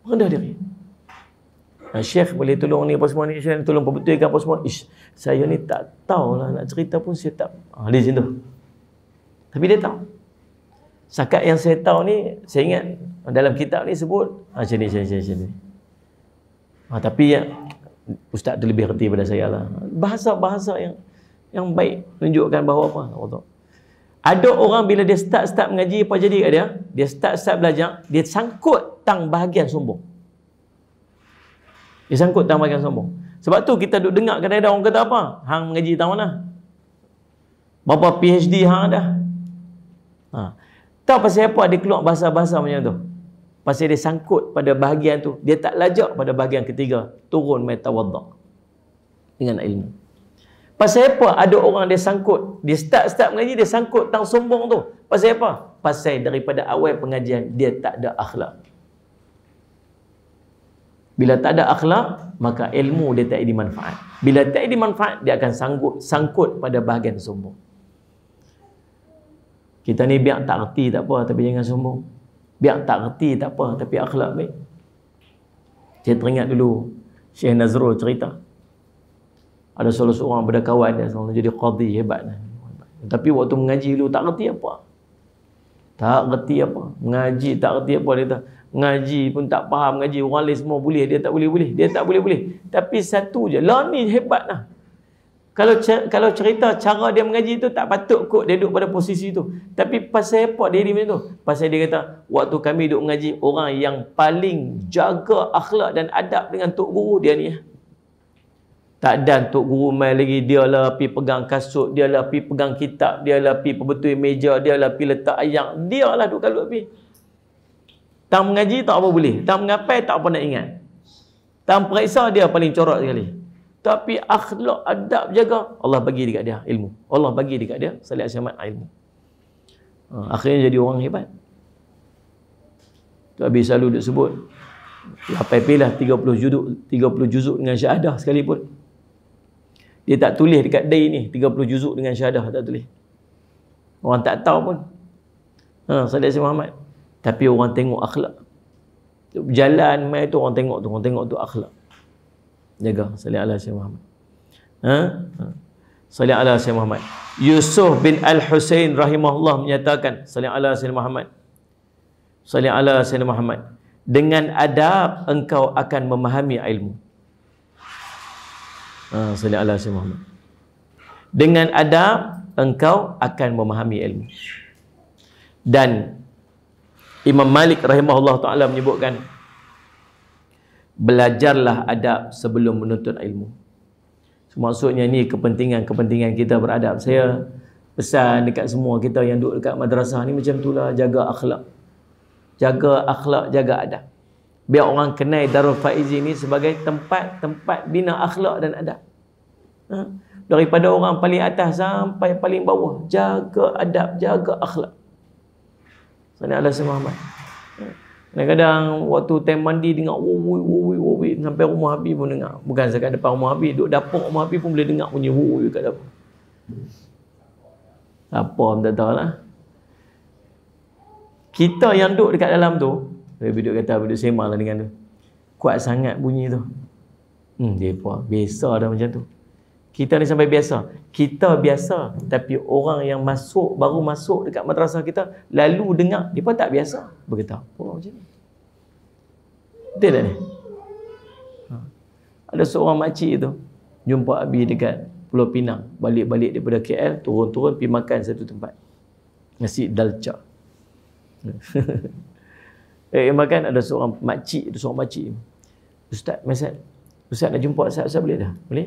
Rendah diri. Nah, Syekh boleh tolong ni apa semua ni, Syekh tolong perbetulkan apa semua. Ish, saya ni tak tahulah nak cerita pun saya tak. Ha, dia macam tu. Tapi dia tahu. Sakat yang saya tahu ni, saya ingat dalam kitab ni sebut macam ni, macam ni, macam ni. Ha, tapi ya, ustaz tu lebih erti pada saya lah. Bahasa-bahasa yang yang baik tunjukkan bahawa apa? Allah. Ada orang bila dia start-start mengaji, apa jadi kat dia? Dia start-start belajar, dia sangkut tang bahagian sombong. Dia sangkut tang bahagian sombong. Sebab tu kita duk dengar kadang-kadang orang kata apa? Hang mengaji tahun mana? Berapa P H D hang dah? Ha. Tahu pasal apa dia keluar bahasa-bahasa macam tu? Pasal dia sangkut pada bahagian tu. Dia tak lajak pada bahagian ketiga. Turun mai tawaddak. Dengan ilmu. Pasal apa ada orang dia sangkut? Dia start-start mengaji, dia sangkut tang sombong tu. Pasal apa? Pasal daripada awal pengajian, dia tak ada akhlak. Bila tak ada akhlak, maka ilmu dia tak ada manfaat. Bila tak ada manfaat, dia akan sangkut, sangkut pada bahagian sombong. Kita ni biar tak erti tak apa, tapi jangan sombong. Biar tak erti tak apa, tapi akhlak baik. Saya teringat dulu, Syekh Nazrul cerita. Ada salah seorang pada kawan dia, seorang jadi qadhi hebat. Tapi waktu mengaji dulu tak erti apa. Tak erti apa. Mengaji tak erti apa dia tak. Mengaji pun tak faham mengaji. Orang lain semua boleh, dia tak boleh-boleh. Dia tak boleh-boleh. Tapi satu je, lah ni hebatlah. Kalau kalau cerita cara dia mengaji tu tak patut kot dia duduk pada posisi tu. Tapi pasal apa dia macam tu? Pasal dia kata, waktu kami duduk mengaji, orang yang paling jaga akhlak dan adab dengan tok guru dia ni. Tak dan tok guru mai lagi, dia lah pergi pegang kasut, dia lah pergi pegang kitab, dia lah pergi perbetul meja, dia lah pergi letak ayak, dia lah duk kalut pergi. Tang mengaji tak apa boleh, tang mengapai tak apa nak ingat. Tang periksa dia paling corot sekali. Tapi akhlak, adab, jaga, Allah bagi dekat dia ilmu. Allah bagi dekat dia salih asyamat ilmu. Ha, akhirnya jadi orang hebat. Tu Habib selalu duk sebut, lapai lah tiga puluh juzuk dengan syahadah sekalipun. Dia tak tulis dekat day ni tiga puluh juzuk dengan syahadah, tak tulis. Orang tak tahu pun. Ha, Saidul Syuhud Muhammad. Tapi orang tengok akhlak. Jalan main tu orang tengok tu, orang tengok tu akhlak. Jaga, salih ala Syekh Muhammad. Ha? Ha. Salih ala Syekh Muhammad. Yusuf bin Al-Husain rahimahullah menyatakan, salih ala Syekh Muhammad. Salih ala Syekh Muhammad. Dengan adab engkau akan memahami ilmu. Ha, salih ala Syekh Muhammad. Dengan adab engkau akan memahami ilmu. Dan Imam Malik rahimahullah ta'ala menyebutkan, belajarlah adab sebelum menuntut ilmu. So, maksudnya ni kepentingan-kepentingan kita beradab. Saya pesan dekat semua kita yang duduk dekat madrasah ni macam itulah, jaga akhlak. Jaga akhlak, jaga adab. Biar orang kenal Darul Faizi ni sebagai tempat-tempat bina akhlak dan adab. Ha? Daripada orang paling atas sampai paling bawah, jaga adab, jaga akhlak. Salih ala Syekh Muhammad. Kadang-kadang waktu time mandi dengar wuwi wuwi wuwi sampai rumah Habib pun dengar. Bukan sekat depan rumah Habib, duduk dapur rumah Habib pun boleh dengar bunyi wuwi kat dapur. Apa pun tak tahulah. Kita yang duduk dekat dalam tu, Habib duduk kata duduk semalah dengan tu. Kuat sangat bunyi tu. Hmm, depa biasa dah macam tu. Kita ni sampai biasa. Kita biasa, tapi orang yang masuk, baru masuk dekat madrasah kita, lalu dengar, dia pun tak biasa. Berkata, apa macam ni? Betul tak ni? Ha. Ada seorang makcik tu, jumpa Abi dekat Pulau Pinang, balik-balik daripada K L, turun-turun, pergi makan satu tempat. Nasi dalca. Eh, makan ada seorang makcik, ada seorang makcik. Ustaz, Ustaz, Ustaz nak jumpa Ustaz, Ustaz boleh dah? Boleh?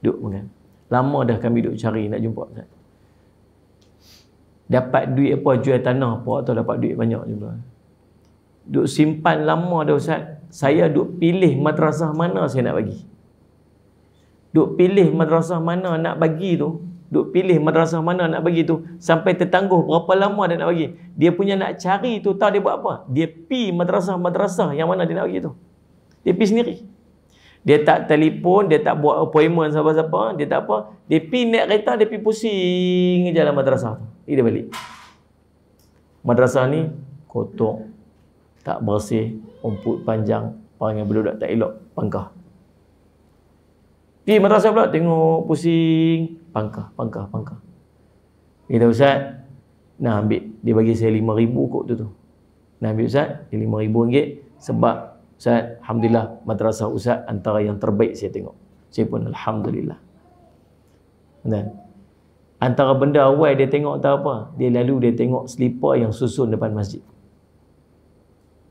Duduk makan. Lama dah kami duduk cari nak jumpa Ustaz. Dapat duit apa, jual tanah apa, atau dapat duit banyak juga. Duduk simpan lama dah Ustaz. Saya duduk pilih madrasah mana saya nak bagi. Duduk pilih madrasah mana nak bagi tu. Duduk pilih madrasah mana nak bagi tu. Sampai tertangguh berapa lama dia nak bagi. Dia punya nak cari tu, tahu dia buat apa? Dia pi madrasah-madrasah yang mana dia nak bagi tu. Dia pi sendiri. Dia tak telefon, dia tak buat appointment siapa-siapa, dia tak apa. Dia pergi naik kereta, dia pergi pusing ke jalan madrasah. Dia balik. Madrasah ni kotor, tak bersih, rumput panjang, perangai budak tak elok, pangkah. Pergi madrasah pula, tengok pusing, pangkah, pangkah, pangkah. Kita Ustaz, nak ambil, dia bagi saya lima ribu kot tu tu. Nak ambil Ustaz, dia lima ribu ringgit sebab Ustaz, Alhamdulillah, madrasah Ustaz antara yang terbaik saya tengok. Saya pun Alhamdulillah. Dan antara benda awal dia tengok tak apa, dia lalu dia tengok selipar yang susun depan masjid.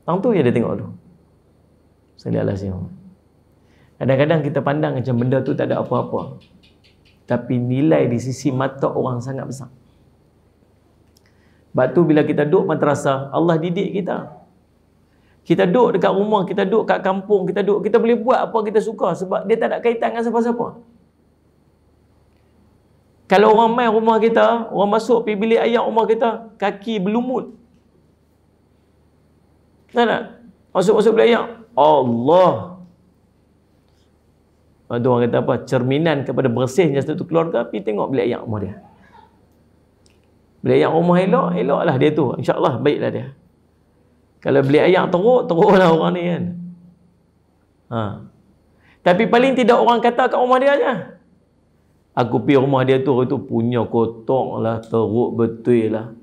Tang tu je dia tengok tu. Sallallahu alaihi wasallam. Kadang-kadang kita pandang macam benda tu tak ada apa-apa. Tapi nilai di sisi mata orang sangat besar. Sebab tu bila kita duduk madrasah, Allah didik kita. Kita duduk dekat rumah, kita duduk kat kampung, kita duduk, kita boleh buat apa kita suka sebab dia tak ada kaitan dengan siapa-siapa. Kalau orang main rumah kita, orang masuk pergi bilik ayam rumah kita, kaki berlumut. Tak nak? Masuk-masuk bilik ayam. Allah. Lepas tu orang kata apa? Cerminan kepada bersihnya satu keluarga, pergi tengok bilik ayam rumah dia. Bilik ayam rumah elok, eloklah dia tu. InsyaAllah baiklah dia. Kalau beli ayam teruk, teruklah orang ni kan. Ha. Tapi paling tidak orang kata kat rumah dia aja. Aku pergi rumah dia tu, itu punya kotor lah, teruk betul lah.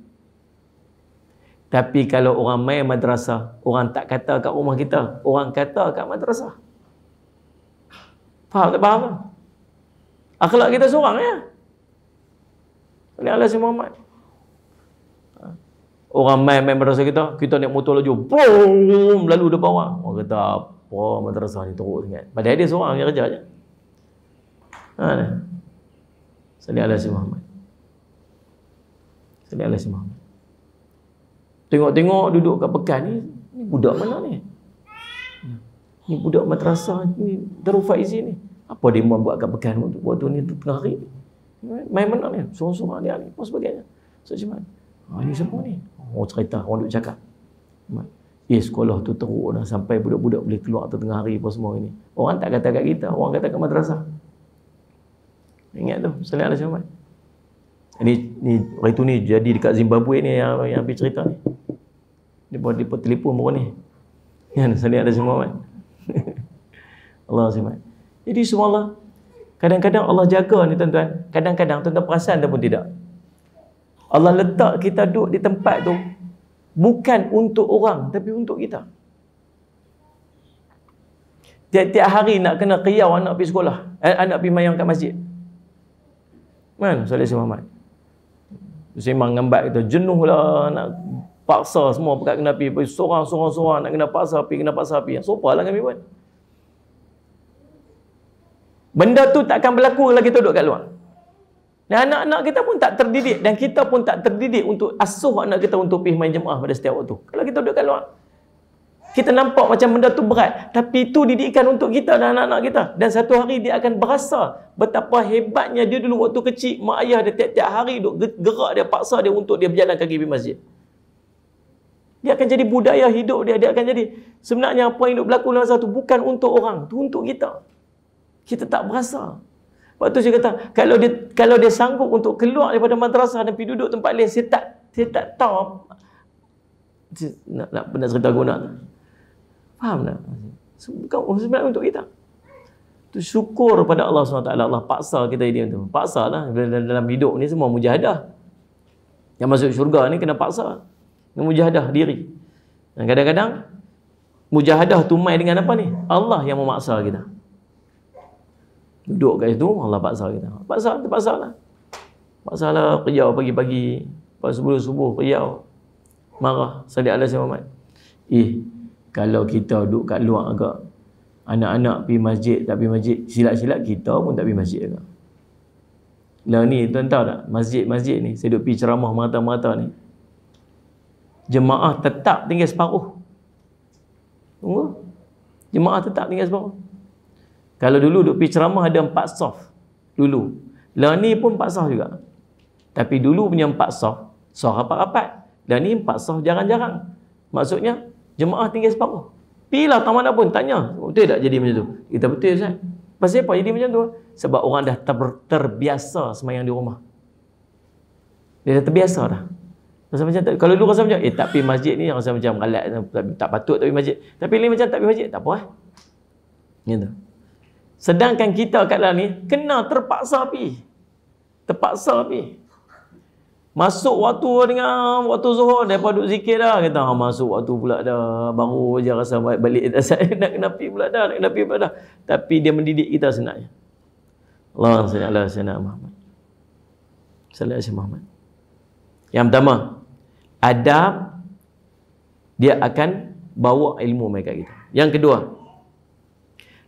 Tapi kalau orang main madrasah, orang tak kata kat rumah kita, orang kata kat madrasah. Faham tak faham? Lah. Akhlak kita seorang ya. Ini Allah Syekh Muhammad. Orang main-main madrasah kita, kita naik motor laju, boom, lalu depan orang. Orang kata, apa madrasah ni teruk sangat. Padahal dia seorang yang kerja je. Ha, nah. Salih ala Syekh Muhammad. Salih ala Syekh Muhammad. Tengok-tengok duduk kat pekan ni, ni budak mana ni? Ni budak madrasah, ni Darul Faizi ni. Apa dia buat kat pekan waktu, waktu ni tengah hari ni? Main mana ni? Sorang-sorang dia ni, apa sebagainya. So, macam mana? Ha, ni siapa ni? Orang cerita, orang duk cakap. Eh, sekolah tu teruk dah. Sampai budak-budak boleh keluar tengah hari apa semua ini. Orang tak kata kat kita. Orang kata kat madrasah. Ingat tu. Salih Allah Syamah. Ini, ni, hari tu ni jadi dekat Zimbabwe ni yang, yang habis cerita ni. Dia pun telefon baru ni. Ya, saya ada semua. Allah subhanahu. Jadi subhanallah. Kadang-kadang Allah jaga ni tuan-tuan. Kadang-kadang tuan-tuan perasan ataupun tidak. Allah letak kita duduk di tempat tu bukan untuk orang tapi untuk kita. Tiap-tiap hari nak kena qiyau anak pergi sekolah, anak pergi mayang kat masjid. Man, Salih Muhammad. Semang ngembat kita jenuh lah nak paksa semua pekat kena pergi sorang-sorang-sorang nak kena paksa pergi kena paksa pergi. Sopalah kami buat. Benda tu tak akan berlaku lagi kita duduk kat luar. Dan anak-anak kita pun tak terdidik dan kita pun tak terdidik untuk asuh anak kita untuk pergi main jemaah pada setiap waktu. Kalau kita duduk kat luar, kita nampak macam benda tu berat, tapi itu didikan untuk kita dan anak-anak kita. Dan satu hari dia akan berasa betapa hebatnya dia dulu waktu kecil, mak ayah dia tiap-tiap hari duk gerak dia, paksa dia untuk dia berjalan kaki pergi masjid. Dia akan jadi budaya hidup dia, dia akan jadi sebenarnya apa yang duk berlaku dalam masa tu bukan untuk orang, tu untuk kita. Kita tak berasa. Sebab tu saya kata, kalau dia kalau dia sanggup untuk keluar daripada madrasah dan pergi duduk tempat lain, saya tak saya tak tahu saya, nak nak pernah cerita guna. Faham tak? Bukan sebenarnya untuk kita. Tu syukur pada Allah subhanahu wa taala. Allah paksa kita dia tu. Paksalah dalam hidup ni semua mujahadah. Yang masuk syurga ni kena paksa. Mujahadah diri. Dan kadang-kadang mujahadah tumai dengan apa ni? Allah yang memaksa kita. Duduk kat situ Allah paksa kita. Paksa, terpaksalah. Paksalah qiyau pagi-pagi, pas sebelum subuh qiyau. Marah salih Allah subhanahu wa taala. Eh Kalau kita duduk kat luar agak, anak-anak pergi masjid, tak pergi masjid, silap-silap kita pun tak pergi masjid agak. Nah ni, tuan tahu tak? Masjid-masjid ni, saya duduk pergi ceramah merata-merata ni. Jemaah tetap tinggal separuh. Tunggu. Jemaah tetap tinggal separuh. Kalau dulu duduk pergi ceramah ada empat saf. Dulu. Lah ni pun empat saf juga. Tapi dulu punya empat saf, saf rapat-rapat. Lah ni empat saf jarang-jarang. Maksudnya, jemaah tinggal separuh. Pilah taman pun tanya, betul tak jadi macam tu? Kita betul Ustaz. Pasal apa jadi macam tu? Sebab orang dah ter terbiasa semayang di rumah. Dia dah terbiasa dah. Rasa macam tak, kalau dulu rasa macam eh tak pergi masjid ni rasa macam galak tak, tak patut tak pergi masjid. Tapi ni macam tak pergi masjid, tak apa eh. Macam tu. Sedangkan kita kat dalam ni kena terpaksa pergi. Terpaksa pergi. Masuk waktu dengan waktu zuhur, daripada duduk zikir dah. Kata, ha, masuk waktu pula dah. Baru je rasa balik dah. Saya nak kena pergi pula dah. Nak kena pergi pula dah. Tapi dia mendidik kita senangnya. Allah sallallahu alaihi wasallam Muhammad. Sallallahu alaihi Muhammad. Yang pertama, adab dia akan bawa ilmu mereka kita. Yang kedua,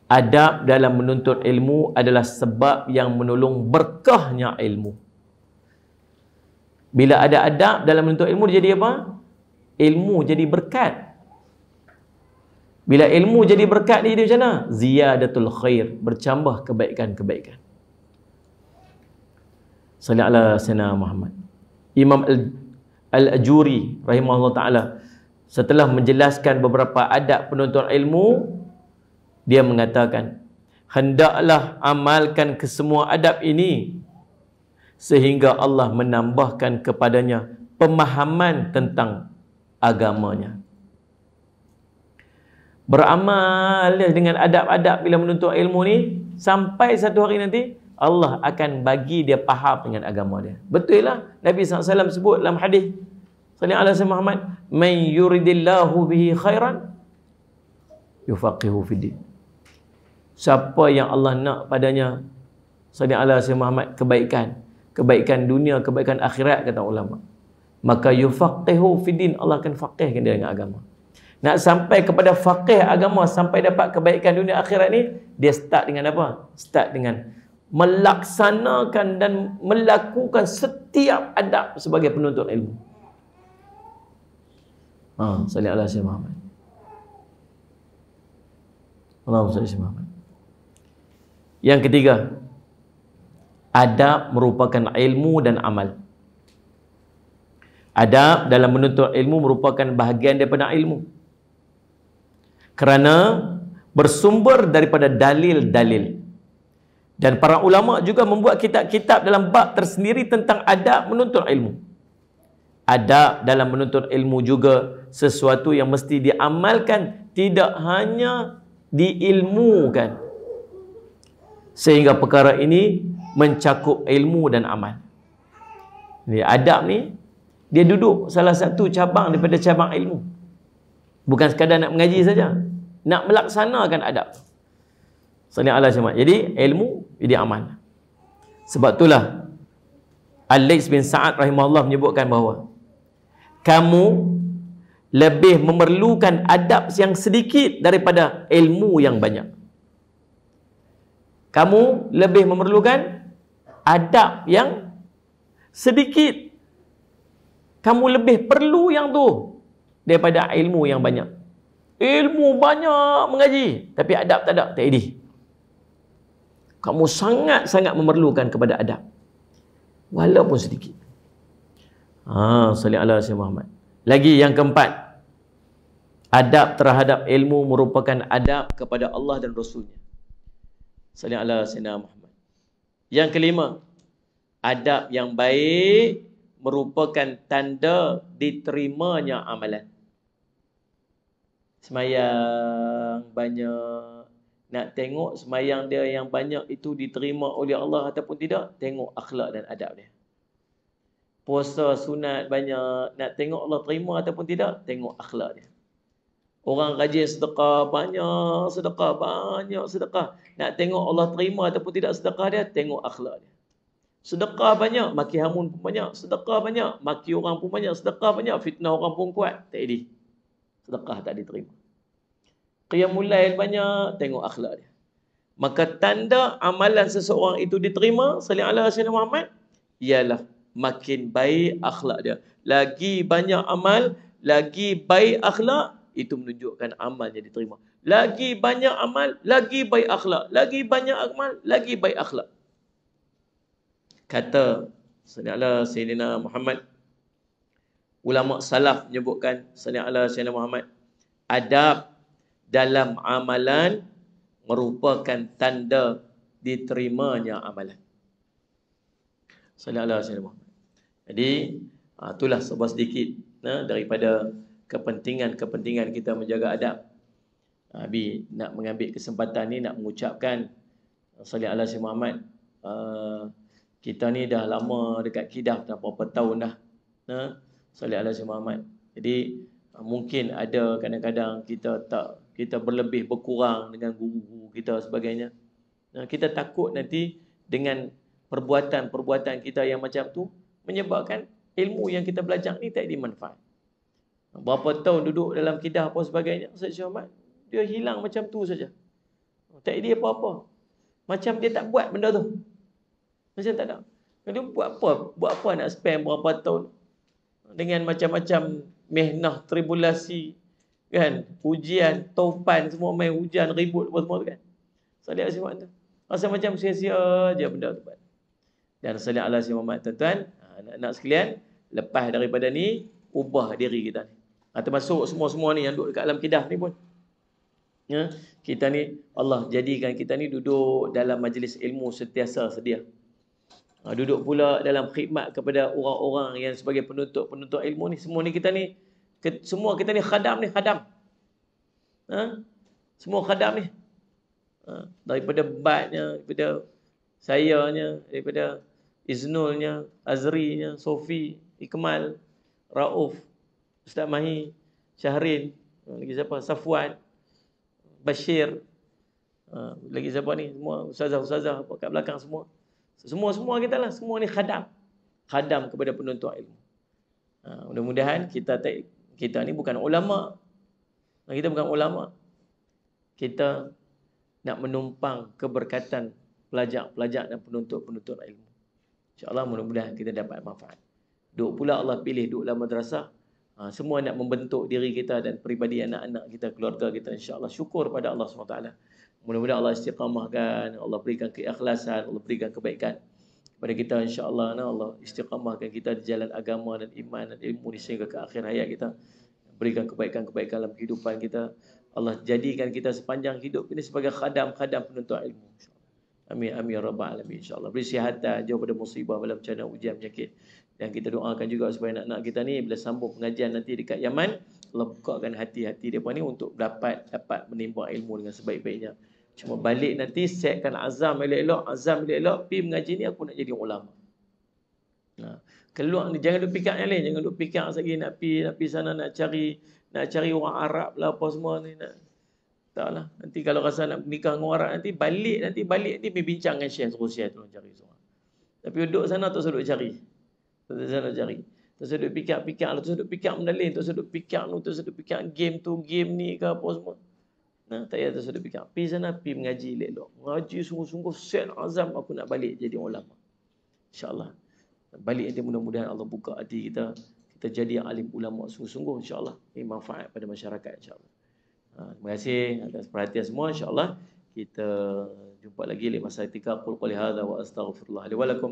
adab dalam menuntut ilmu adalah sebab yang menolong berkahnya ilmu. Bila ada adab dalam menuntut ilmu, dia jadi apa? Ilmu jadi berkat. Bila ilmu jadi berkat, dia jadi macam mana? Ziyadatul khair. Bercambah kebaikan-kebaikan. Sallallahu alaihi wasallam Muhammad. Imam Al-Ajuri rahimahullah ta'ala, setelah menjelaskan beberapa adab penuntut ilmu, dia mengatakan, hendaklah amalkan kesemua adab ini sehingga Allah menambahkan kepadanya pemahaman tentang agamanya. Beramal dengan adab-adab bila menuntut ilmu ni, sampai satu hari nanti Allah akan bagi dia faham dengan agama dia. Betul lah Nabi sallallahu alaihi wasallam sebut dalam hadis sallallahu alaihi wasallam Muhammad, "Man yuridillahu bihi khairan yufaqihu fid din." Siapa yang Allah nak padanya sallallahu alaihi wasallam Muhammad kebaikan, kebaikan dunia, kebaikan akhirat, kata ulama, maka yufaqihu fidin, Allah akan faqihkan dia dengan agama. Nak sampai kepada faqih agama, sampai dapat kebaikan dunia akhirat ni, dia start dengan apa? Start dengan melaksanakan dan melakukan setiap adab sebagai penuntut ilmu. Ha, sallallahu alaihi wasallam. Allahumma salli alaihi wasallam. Yang ketiga, adab merupakan ilmu dan amal. Adab dalam menuntut ilmu merupakan bahagian daripada ilmu, kerana bersumber daripada dalil-dalil. Dan para ulama juga membuat kitab-kitab dalam bab tersendiri tentang adab menuntut ilmu. Adab dalam menuntut ilmu juga sesuatu yang mesti diamalkan, tidak hanya diilmukan. Sehingga perkara ini mencakup ilmu dan amal. Ini adab ni, dia duduk salah satu cabang daripada cabang ilmu. Bukan sekadar nak mengaji saja, nak melaksanakan adab. Sallallahu alaihi wasallam. Jadi ilmu, jadi amal. Sebab itulah Al-Lais bin Sa'ad rahimahullah menyebutkan bahawa kamu lebih memerlukan adab yang sedikit daripada ilmu yang banyak. Kamu lebih memerlukan adab yang sedikit. Kamu lebih perlu yang tu daripada ilmu yang banyak. Ilmu banyak mengaji, tapi adab tak ada, tak edih. Kamu sangat-sangat memerlukan kepada adab, walaupun sedikit. Ha, sallallahu alaihi wasallam. Lagi yang keempat, adab terhadap ilmu merupakan adab kepada Allah dan Rasulnya. Sallallahu alaihi wasallam. Yang kelima, adab yang baik merupakan tanda diterimanya amalan. Semayang banyak, nak tengok semayang dia yang banyak itu diterima oleh Allah ataupun tidak, tengok akhlak dan adab dia. Puasa sunat banyak, nak tengok Allah terima ataupun tidak, tengok akhlak dia. Orang rajin sedekah, banyak sedekah, banyak sedekah, nak tengok Allah terima ataupun tidak sedekah dia, tengok akhlak dia. Sedekah banyak, maki hamun pun banyak. Sedekah banyak, maki orang pun banyak. Sedekah banyak, fitnah orang pun kuat. Tak edih. Sedekah tak diterima. Qiyamul lail banyak, tengok akhlak dia. Maka tanda amalan seseorang itu diterima, sallallahu alaihi wasallam Muhammad, ialah makin baik akhlak dia. Lagi banyak amal, lagi baik akhlak, itu menunjukkan amalnya diterima. Lagi banyak amal, lagi baik akhlak. Lagi banyak amal, lagi baik akhlak. Kata Sayyidina Muhammad, ulama salaf menyebutkan Sayyidina Muhammad, adab dalam amalan merupakan tanda diterimanya amalan. Sayyidina Muhammad. Jadi itulah sebuah sedikit daripada kepentingan-kepentingan kita menjaga adab. Abi nak mengambil kesempatan ni nak mengucapkan Sayyidina Muhammad, uh, kita ni dah lama dekat Kidah, dah berapa tahun dah. Ha? Sallallahu alaihi wasallam. Jadi mungkin ada kadang-kadang kita tak kita berlebih berkurang dengan guru-guru kita sebagainya. Nah, kita takut nanti dengan perbuatan-perbuatan kita yang macam tu menyebabkan ilmu yang kita belajar ni tak dimanfaat. Berapa tahun duduk dalam Kidah apa sebagainya, Sallallahu alaihi wasallam, dia hilang macam tu saja. Tak ada apa-apa. Macam dia tak buat benda tu. Macam tak ada. Dia buat apa? Buat apa nak spend berapa tahun dengan macam-macam mehnah, tribulasi, kan? Ujian, taufan, semua main hujan, ribut, semua-semua tu kan? Salih Al-Sih Muhammad tu. Rasa macam sia-sia je benda tu. Dan Salih Al-Sih Muhammad, tuan-tuan, anak-anak sekalian, lepas daripada ni, ubah diri kita ni. Termasuk semua-semua ni yang duduk dekat dalam Kidah ni pun. Ya? Kita ni, Allah jadikan kita ni duduk dalam majlis ilmu sentiasa sedia. Ha, duduk pula dalam khidmat kepada orang-orang yang sebagai penuntut-penuntut ilmu ni. Semua ni kita ni, ke, semua kita ni khadam ni, khadam. Ha? Semua khadam ni. Ha? Daripada badnya, daripada sayanya, daripada Iznulnya, Azrinya, Sofi, Ikmal, Rauf, Ustaz Mahi, Syahrin, lagi siapa? Safwan, Bashir, ha, lagi siapa ni? Semua ustazah-ustazah kat belakang semua. Semua-semua kita lah, semua ni khadam. Khadam kepada penuntut ilmu. Ha, mudah-mudahan kita tak, kita ni bukan ulama. Kita bukan ulama. Kita nak menumpang keberkatan pelajar-pelajar dan penuntut-penuntut ilmu. InsyaAllah mudah-mudahan kita dapat manfaat. Duk pula Allah pilih duk dalam madrasah. Ha, semua nak membentuk diri kita dan peribadi anak-anak kita, keluarga kita. InsyaAllah syukur pada Allah subhanahu wa taala. Mudah-mudahan Allah istiqamahkan, Allah berikan keikhlasan, Allah berikan kebaikan kepada kita insya-Allah. Allah istiqamahkan kita di jalan agama dan iman dan ilmu ni sehingga ke akhir hayat kita. Berikan kebaikan-kebaikan dalam kehidupan kita. Allah jadikan kita sepanjang hidup ini sebagai khadam-khadam penuntut ilmu. Amin, amin, ya rabbal alamin, insyaAllah. Beri sihatan, jauh pada musibah, bala bencana, ujian, penyakit. Dan kita doakan juga supaya anak-anak kita ni bila sambung pengajian nanti dekat Yaman, Allah bukakan hati-hati mereka ni untuk dapat dapat menimba ilmu dengan sebaik-baiknya. Cuma balik nanti setkan azam elok-elok, azam elok-elok, pergi mengaji ni aku nak jadi ulama. Nah, keluar ni jangan duk fikir yang lain, jangan duk fikir lagi nak pi nak pi sana nak cari nak cari orang Arab lah apa semua ni nak. Taklah, nanti kalau rasa nak nikah dengan orang nanti balik nanti balik nanti bincang dengan syekh terus syekh tolong cari seorang. Tapi duduk sana tak sedut cari. Tak sedut cari. Tak sedut fikir-fikir, tak sedut fikir benda lain, tak sedut fikir tu, tak sedut fikir game tu, game ni ke apa semua. Nah, tak payah tak sedut fikir. Pi sana pi mengaji elok-elok. Ngaji sungguh-sungguh set azam aku nak balik jadi ulama. Insya-Allah. Balik nanti mudah-mudahan Allah buka hati kita, kita jadi alim ulama sungguh-sungguh insya-Allah. Ini manfaat pada masyarakat insya-Allah. Terima kasih atas perhatian semua. InsyaAllah kita jumpa lagi di masa ketika. Qul qali hadza wa astaghfirullah li wa lakum.